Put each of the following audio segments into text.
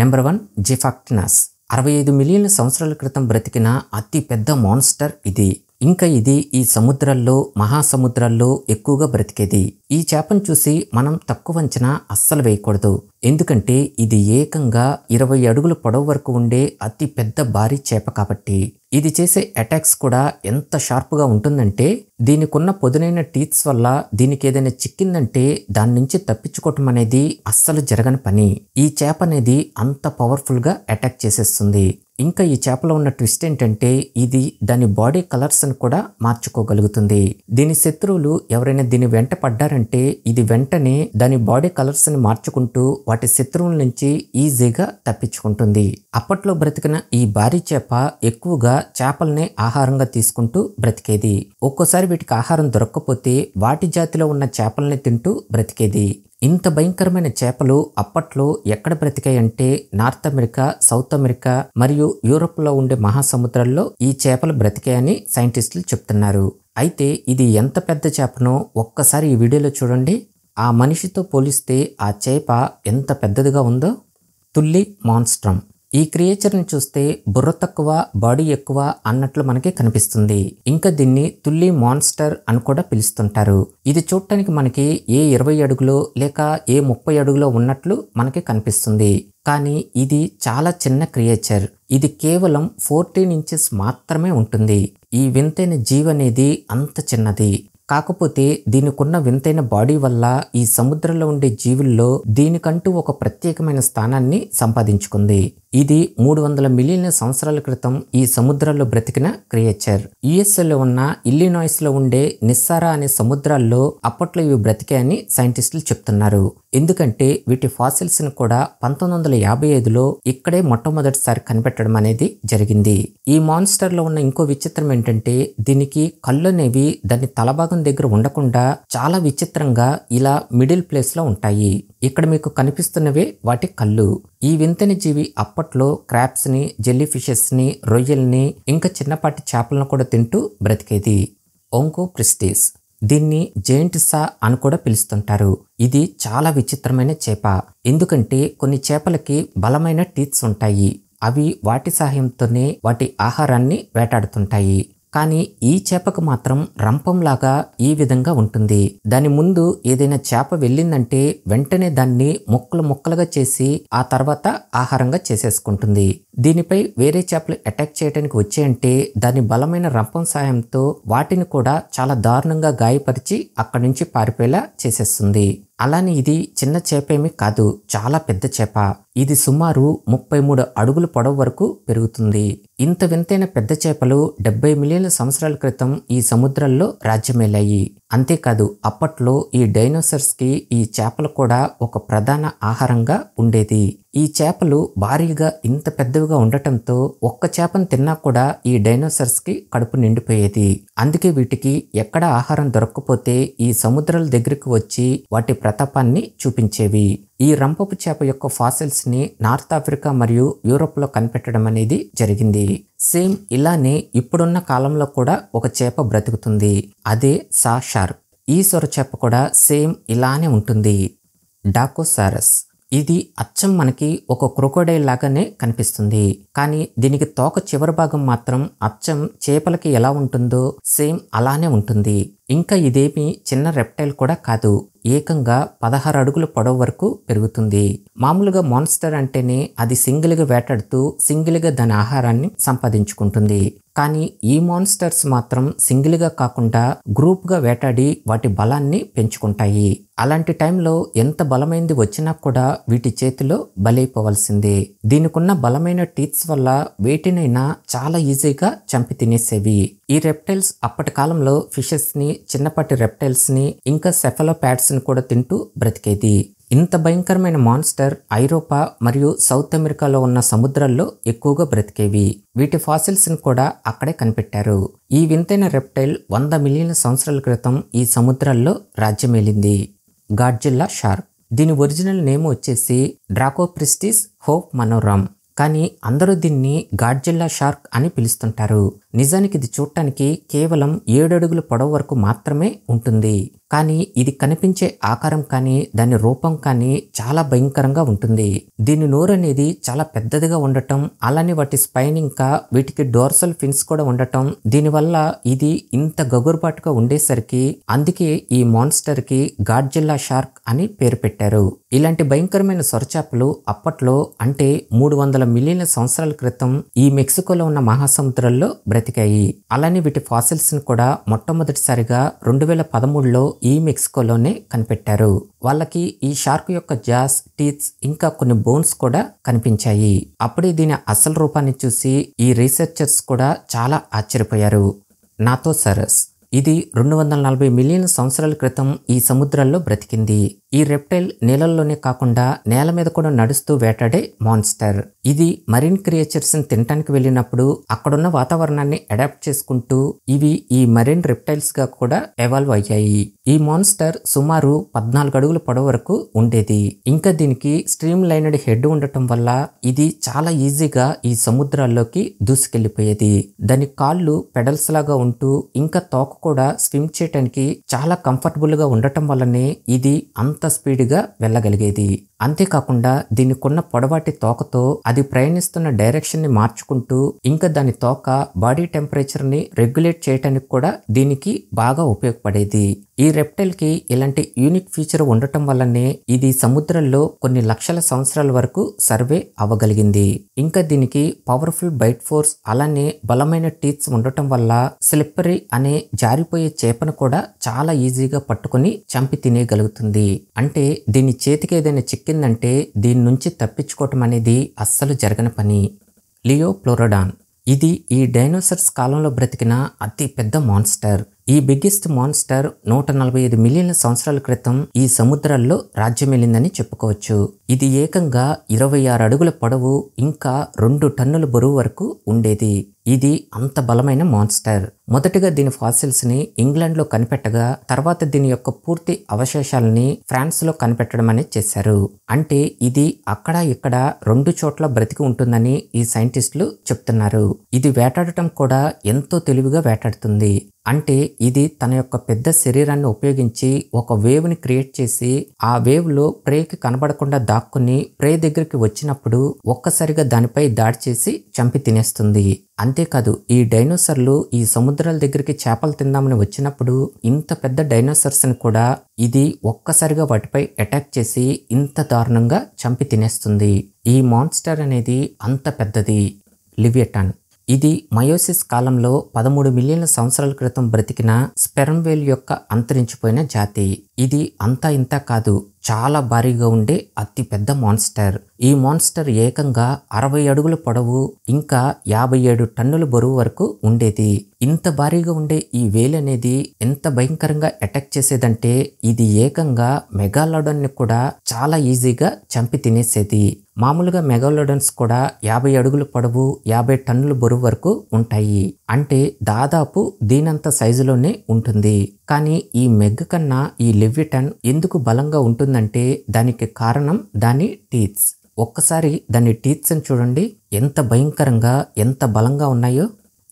Number 1 జిఫాక్టినస్ 65 మిలియన్ల సంవత్సరాల క్రితం బ్రతికిన అతి పెద్ద మాన్స్టర్ ఇది. ఇంకా ఇది ఈ సముద్రాల్లో మహాసముద్రాల్లో ఎక్కువగా బ్రతికేది. ఈ చేపను చూసి మనం తక్కువ అంచనా అస్సలు వేయకూడదు, ఎందుకంటే ఇది ఏకంగా 20 అడుగుల పొడవు వరకు ఉండే అతి పెద్ద భారీ చేప కాబట్టి. ఇది చేసే అటాక్స్ కూడా ఎంత షార్ప్ గా ఉంటుందంటే దీనికున్న పొదునైన టీత్స్ వల్ల దీనికి ఏదైనా చిక్కిందంటే దాని నుంచి తప్పించుకోవటం అనేది అస్సలు జరగని పని. ఈ చేప అనేది అంత పవర్ఫుల్ గా అటాక్ చేసేస్తుంది. ఇంకా ఈ చేపలో ఉన్న ట్విస్ట్ ఏంటంటే ఇది దాని బాడీ కలర్స్ ను కూడా మార్చుకోగలుగుతుంది. దీని శత్రువులు ఎవరైనా దీని వెంట పడ్డారంటే ఇది వెంటనే దాని బాడీ కలర్స్ ని మార్చుకుంటూ వాటి శత్రువుల నుంచి ఈజీగా తప్పించుకుంటుంది. అప్పట్లో బ్రతికిన ఈ భారీ చేప ఎక్కువగా చేపల్ని ఆహారంగా తీసుకుంటూ బ్రతికేది. ఒక్కోసారి వీటికి ఆహారం దొరక్కపోతే వాటి జాతిలో ఉన్న చేపల్ని తింటూ బ్రతికేది. ఇంత భయంకరమైన చేపలు అప్పట్లో ఎక్కడ బ్రతికాయంటే నార్త్ అమెరికా, సౌత్ అమెరికా మరియు యూరోప్లో ఉండే మహాసముద్రాల్లో ఈ చేపలు బ్రతికాయని సైంటిస్టులు చెప్తున్నారు. అయితే ఇది ఎంత పెద్ద చేపనో ఒక్కసారి ఈ వీడియోలో చూడండి. ఆ మనిషితో పోలిస్తే ఆ చేప ఎంత పెద్దదిగా ఉందో. తుల్లి మాన్స్ట్రం. ఈ క్రియేచర్ని చూస్తే బుర్ర తక్కువ బాడీ ఎక్కువ అన్నట్లు మనకి కనిపిస్తుంది. ఇంకా దీన్ని తుల్లి మాన్స్టర్ అని కూడా పిలుస్తుంటారు. ఇది చూడటానికి మనకి ఏ 20 అడుగులో లేక ఏ 30 అడుగులో ఉన్నట్లు మనకి కనిపిస్తుంది, కానీ ఇది చాలా చిన్న క్రియేచర్. ఇది కేవలం 14 ఇంచెస్ మాత్రమే ఉంటుంది. ఈ వింతైన జీవి అనేది అంత చిన్నది. కాకపోతే దీనికున్న వింతైన బాడీ వల్ల ఈ సముద్రంలో ఉండే జీవుల్లో దీనికంటూ ఒక ప్రత్యేకమైన స్థానాన్ని సంపాదించుకుంది. ఇది 300 మిలియన్ల సంవత్సరాల క్రితం ఈ సముద్రాల్లో బ్రతికిన క్రియేచర్. యుఎస్ఏలో ఉన్న ఇల్లినాయిస్లో ఉండే నిస్సారా అనే సముద్రాల్లో అప్పట్లో ఇవి బ్రతికాయని సైంటిస్టులు చెప్తున్నారు. ఎందుకంటే వీటి ఫాసిల్స్ ను కూడా 1955లో ఇక్కడే మొట్టమొదటిసారి కనిపెట్టడం అనేది జరిగింది. ఈ మాన్స్టర్లో ఉన్న ఇంకో విచిత్రం ఏంటంటే దీనికి కళ్ళు అనేవి దాని తలభాగం దగ్గర ఉండకుండా చాలా విచిత్రంగా ఇలా మిడిల్ ప్లేస్లో ఉంటాయి. ఇక్కడ మీకు కనిపిస్తున్నవే వాటి కళ్ళు. ఈ వింతైన జీవి అప్పట్లో క్రాప్స్ ని, జెల్లీ ఫిషెస్ ని, రొయ్యల్ని, ఇంకా చిన్నపాటి చేపలను కూడా తింటూ బ్రతికేది. ఓంకో ప్రిస్టీస్. దీన్ని జెయింట్ సా అని కూడా పిలుస్తుంటారు. ఇది చాలా విచిత్రమైన చేప, ఎందుకంటే కొన్ని చేపలకి బలమైన టీత్స్ ఉంటాయి. అవి వాటి సహాయంతోనే వాటి ఆహారాన్ని వేటాడుతుంటాయి. కానీ ఈ చేపకు మాత్రం రంపంలాగా ఈ విధంగా ఉంటుంది. దాని ముందు ఏదైనా చేప వెళ్ళిందంటే వెంటనే దాన్ని ముక్కలు ముక్కలుగా చేసి ఆ తర్వాత ఆహారంగా చేసేసుకుంటుంది. దీనిపై వేరే చేపలు అటాక్ చేయడానికి వచ్చాయంటే దాని బలమైన రంపం సాయంతో వాటిని కూడా చాలా దారుణంగా గాయపరిచి అక్కడి నుంచి పారిపోయేలా చేసేస్తుంది. అలానే ఇది చిన్న చేపేమీ కాదు, చాలా పెద్ద చేప. ఇది సుమారు 33 అడుగుల పొడవు వరకు పెరుగుతుంది. ఇంత వింతైన పెద్ద చేపలు 70 మిలియన్ల సంవత్సరాల క్రితం ఈ సముద్రాల్లో రాజ్యమేలాయి. అంతేకాదు అప్పట్లో ఈ డైనోసార్స్ కి ఈ చేపలు కూడా ఒక ప్రధాన ఆహారంగా ఉండేది. ఈ చేపలు భారీగా ఇంత పెద్దవిగా ఉండటంతో ఒక్క చేపను తిన్నా కూడా ఈ డైనోసార్స్ కి కడుపు నిండిపోయేది. అందుకే వీటికి ఎక్కడ ఆహారం దొరక్కపోతే ఈ సముద్రాల దగ్గరికి వచ్చి వాటి ప్రతాపాన్ని చూపించేవి. ఈ రంపపు చేప యొక్క ఫాసిల్స్ ని నార్త్ ఆఫ్రికా మరియు యూరోప్ లో కనిపెట్టడం అనేది జరిగింది. సేమ్ ఇలానే ఇప్పుడున్న కాలంలో కూడా ఒక చేప బ్రతుకుతుంది, అదే సా షార్క్. ఈ సొర చేప కూడా సేమ్ ఇలానే ఉంటుంది. డాకోసారస్. ఇది అచ్చం మనకి ఒక క్రొకోడైల్ లాగానే కనిపిస్తుంది, కానీ దీనికి తోక చివరి భాగం మాత్రం అచ్చం చేపలకి ఎలా ఉంటుందో సేమ్ అలానే ఉంటుంది. ఇంకా ఇదేమి చిన్న రెప్టైల్ కూడా కాదు, ఏకంగా 16 అడుగుల పొడవు వరకు పెరుగుతుంది. మామూలుగా మాన్స్టర్ అంటేనే అది సింగిల్గా వేటాడుతూ సింగిల్గా దాని ఆహారాన్ని సంపాదించుకుంటుంది, కానీ ఈ మాన్స్టర్స్ మాత్రం సింగిల్గా కాకుండా గ్రూప్గా వేటాడి వాటి బలాన్ని పెంచుకుంటాయి. అలాంటి టైంలో ఎంత బలమైంది వచ్చినా కూడా వీటి చేతిలో బలైపోవాల్సిందే. దీనికున్న బలమైన టీత్స్ వల్ల వేటినైనా చాలా ఈజీగా చంపి తినేసేవి. ఈ రెప్టైల్స్ అప్పటి కాలంలో ఫిషెస్ ని, చిన్నపాటి రెప్టైల్స్ ని, ఇంకా సెఫలోపాడ్స్ ని కూడా తింటూ బ్రతికేది. ఇంత భయంకరమైన మాన్స్టర్ ఐరోపా మరియు సౌత్ అమెరికాలో ఉన్న సముద్రాల్లో ఎక్కువగా బ్రతికేవి. వీటి ఫాసిల్స్ ని కూడా అక్కడే కనిపెట్టారు. ఈ వింతైన రెప్టైల్ 100 మిలియన్ల సంవత్సరాల క్రితం ఈ సముద్రాల్లో రాజ్యమేలింది. Godzilla shark. దీని ఒరిజినల్ నేమ్ వచ్చేసి డ్రాకోప్రిస్టిస్ హోప్ మనోరమ్, కానీ అందరూ దీన్ని గాడ్జిల్లా షార్క్ అని పిలుస్తుంటారు. నిజానికి ఇది చూడటానికి కేవలం 7 అడుగుల పొడవు వరకు మాత్రమే ఉంటుంది. కానీ ఇది కనిపించే ఆకారం కానీ దాని రూపం కానీ చాలా భయంకరంగా ఉంటుంది. దీని నోరు అనేది చాలా పెద్దదిగా ఉండటం, అలానే వాటి స్పైన్ ఇంకా వీటికి డోర్సల్ ఫిన్స్ కూడా ఉండటం, దీనివల్ల ఇది ఇంత గగురుబాటుగా ఉండేసరికి అందుకే ఈ మాన్స్టర్ కి గాడ్జిల్లా షార్క్ అని పేరు పెట్టారు. ఇలాంటి భయంకరమైన సొరచాపలు అప్పట్లో అంటే 300 మిలియన్ల సంవత్సరాల క్రితం ఈ మెక్సికోలో ఉన్న మహాసముద్రంలో బ్రతికాయి. అలానే వీటి ఫాసిల్స్ ని కూడా మొట్టమొదటిసారిగా 2013లో ఈ మెక్సికోలోనే కనిపెట్టారు. వాళ్ళకి ఈ షార్క్ యొక్క జాస్, టీత్స్ ఇంకా కొన్ని బోన్స్ కూడా కనిపించాయి. అప్పుడే దీని అసలు రూపాన్ని చూసి ఈ రీసెర్చర్స్ కూడా చాలా ఆశ్చర్యపోయారు. నాథోసారస్ ఇది 240 మిలియన్ సంవత్సరాల క్రితం ఈ సముద్రాల్లో బ్రతికింది. ఈ రెప్టైల్ నీళ్ళల్లోనే కాకుండా నేల మీద కూడా నడుస్తూ వేటాడే మాన్స్టర్. ఇది మరీన్ క్రియేచర్స్ ని తినటానికి వెళ్ళినప్పుడు అక్కడున్న వాతావరణాన్ని అడాప్ట్ చేసుకుంటూ ఇవి ఈ మరీన్ రెప్టైల్స్ గా కూడా ఎవాల్వ్ అయ్యాయి. ఈ మాన్స్టర్ సుమారు 14 అడుగుల పొడవు వరకు ఉండేది. ఇంకా దీనికి స్ట్రీమ్ లైన్డ్ హెడ్ ఉండటం వల్ల ఇది చాలా ఈజీగా ఈ సముద్రాల్లోకి దూసుకెళ్లిపోయేది. దాని కాళ్ళు పెడల్స్ లాగా ఉంటూ ఇంకా తోక కూడా స్విమ్ చేయటానికి చాలా కంఫర్టబుల్ గా ఉండటం వల్లనే ఇది అంత స్పీడ్గా వెళ్ళగలిగేది. అంతేకాకుండా దీనికున్న పొడవాటి తోకతో అది ప్రయాణిస్తున్న డైరెక్షన్ ని మార్చుకుంటూ ఇంకా దాని తోక బాడీ టెంపరేచర్ ని రెగ్యులేట్ చేయటానికి కూడా దీనికి బాగా ఉపయోగపడేది. ఈ రెప్టైల్ కి ఇలాంటి యూనిక్ ఫీచర్ ఉండటం వల్లనే ఇది సముద్రంలో కొన్ని లక్షల సంవత్సరాల వరకు సర్వే అవ్వగలిగింది. ఇంకా దీనికి పవర్ఫుల్ బైట్ ఫోర్స్ అలానే బలమైన టీత్స్ ఉండటం వల్ల స్లిప్పరీ అనే జారిపోయే చేపను కూడా చాలా ఈజీగా పట్టుకుని చంపి తినేయగలుగుతుంది. అంటే దీని చేతికి ఏదైనా చిక్కిందంటే దీని నుంచి తప్పించుకోవటం అనేది అస్సలు జరగని పని. లియోప్లోరోడాన్ ఇది ఈ డైనోసార్స్ కాలంలో బ్రతికిన అతి పెద్ద మాన్స్టర్. ఈ బిగ్గెస్ట్ మాన్స్టర్ 145 మిలియన్ల సంవత్సరాల క్రితం ఈ సముద్రాల్లో రాజ్యమేలిందని చెప్పుకోవచ్చు. ఇది ఏకంగా 26 అడుగుల పొడవు ఇంకా 2 టన్నుల బరువు వరకు ఉండేది. ఇది అంత బలమైన మాన్స్టర్. మొదటగా దీని ఫాసిల్స్ ని ఇంగ్లాండ్ లో కనిపెట్టగా తర్వాత దీని యొక్క పూర్తి అవశేషాలని ఫ్రాన్స్ లో కనిపెట్టడం అనేది చేశారు. అంటే ఇది అక్కడ ఇక్కడ 2 చోట్ల బ్రతికి ఉంటుందని ఈ సైంటిస్టులు చెప్తున్నారు. ఇది వేటాడటం కూడా ఎంతో తెలివిగా వేటాడుతుంది. అంటే ఇది తన యొక్క పెద్ద శరీరాన్ని ఉపయోగించి ఒక వేవ్ ని క్రియేట్ చేసి ఆ వేవ్ లో ప్రేకి కనబడకుండా దాక్కుని ప్రే దగ్గరికి వచ్చినప్పుడు ఒక్కసారిగా దానిపై దాడి చేసి చంపి తినేస్తుంది. అంతేకాదు ఈ డైనోసార్లు ఈ సముద్రాల దగ్గరికి చేపలు తిందామని వచ్చినప్పుడు ఇంత పెద్ద డైనోసార్స్ ని కూడా ఇది ఒక్కసారిగా వాటిపై అటాక్ చేసి ఇంత దారుణంగా చంపి తినేస్తుంది. ఈ మాన్స్టర్ అనేది అంత పెద్దది. లివియటన్ ఇది మయోసిస్ కాలంలో 13 మిలియన్ల సంవత్సరాల క్రితం బ్రతికిన స్పెర్మ్ వేల్ యొక్క అంతరించిపోయిన జాతి. ఇది అంతా ఇంతా కాదు, చాలా భారీగా ఉండే అతి పెద్ద మాన్స్టర్. ఈ మాన్స్టర్ ఏకంగా 60 అడుగుల పొడవు ఇంకా 57 టన్నుల బరువు వరకు ఉండేది. ఇంత భారీగా ఉండే ఈ వేల్ అనేది ఎంత భయంకరంగా అటాక్ చేసేదంటే ఇది ఏకంగా మెగాలోడన్ ని కూడా చాలా ఈజీగా చంపి తినేసేది. మామూలుగా మెగాలోడన్స్ కూడా 50 అడుగుల పొడవు 50 టన్నుల బరువు వరకు ఉంటాయి. అంటే దాదాపు దీనంత సైజులోనే ఉంటుంది. కానీ ఈ మెగ్ కన్నా ఈ లివిటన్ ఎందుకు బలంగా ఉంటుందంటే దానికి కారణం దాని టీత్స్. ఒక్కసారి దాని టీత్స్ ని చూడండి, ఎంత భయంకరంగా ఎంత బలంగా ఉన్నాయో.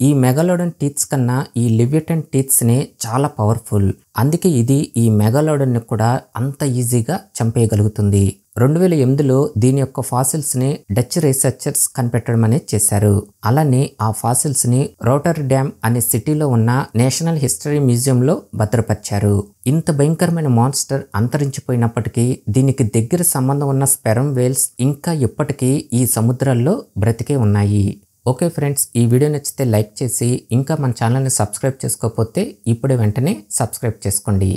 ఈ మెగాలోడన్ టీత్స్ కన్నా ఈ లివిటన్ టీత్స్ నే చాలా పవర్ఫుల్. అందుకే ఇది ఈ మెగాలోడన్ ని కూడా అంత ఈజీగా చంపేయగలుగుతుంది. 2008లో దీని యొక్క ఫాసిల్స్ ని డచ్ రీసెర్చర్స్ కనిపెట్టడం అనేది చేశారు. అలానే ఆ ఫాసిల్స్ ని రోటర్ డ్యామ్ అనే సిటీలో ఉన్న నేషనల్ హిస్టరీ మ్యూజియం లో భద్రపరిచారు. ఇంత భయంకరమైన మాన్స్టర్ అంతరించిపోయినప్పటికీ దీనికి దగ్గర సంబంధం ఉన్న స్పెర్మ్ వేల్స్ ఇంకా ఇప్పటికీ ఈ సముద్రాల్లో బ్రతికే ఉన్నాయి. ఓకే ఫ్రెండ్స్, ఈ వీడియో నచ్చితే లైక్ చేసి ఇంకా మన ఛానల్ని సబ్స్క్రైబ్ చేసుకోకపోతే ఇప్పుడే వెంటనే సబ్స్క్రైబ్ చేసుకోండి.